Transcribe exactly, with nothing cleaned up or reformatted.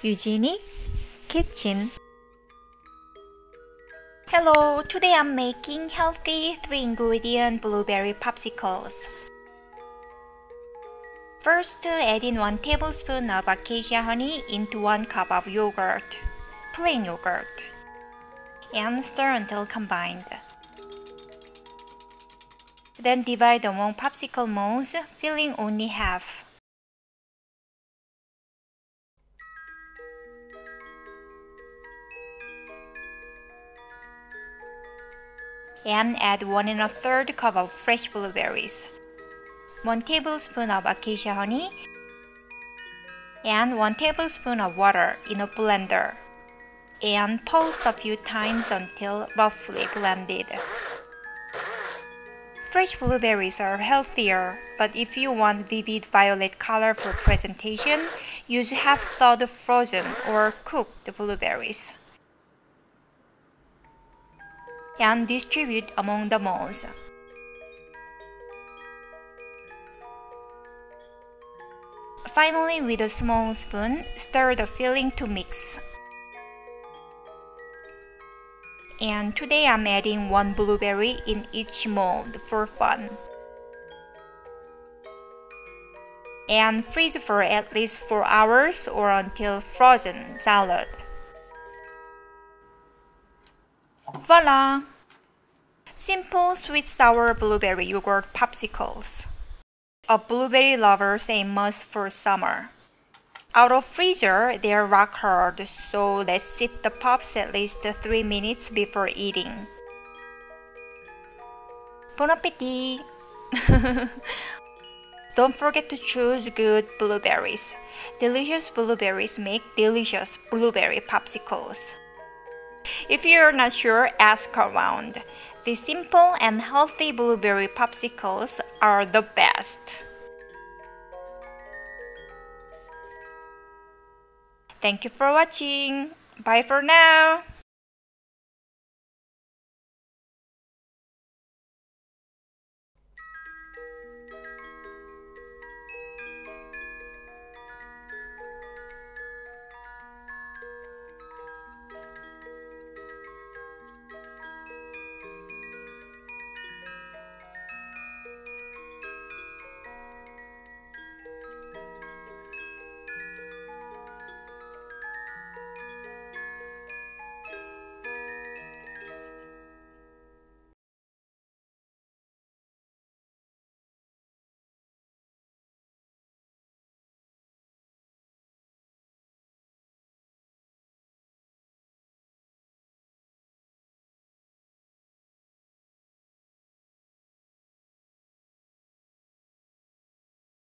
Eugenie Kitchen. Hello, today I'm making healthy three ingredient blueberry popsicles. First, add in one tablespoon of acacia honey into one cup of yogurt, plain yogurt, and stir until combined. Then divide among popsicle molds, filling only half. And add one and a third cup of fresh blueberries, one tablespoon of acacia honey, and one tablespoon of water in a blender, and pulse a few times until roughly blended. Fresh blueberries are healthier, but if you want vivid violet color for presentation, use half-thawed frozen or cooked blueberries. And distribute among the molds. Finally, with a small spoon, stir the filling to mix. And today I'm adding one blueberry in each mold for fun. And freeze for at least four hours or until frozen solid. Voila! Simple sweet sour blueberry yogurt popsicles. A blueberry lover say must for summer. Out of freezer, they're rock hard, so let's sit the pops at least three minutes before eating. Bon appetit! Don't forget to choose good blueberries. Delicious blueberries make delicious blueberry popsicles. If you're not sure, ask around. The simple and healthy blueberry popsicles are the best. Thank you for watching. Bye for now.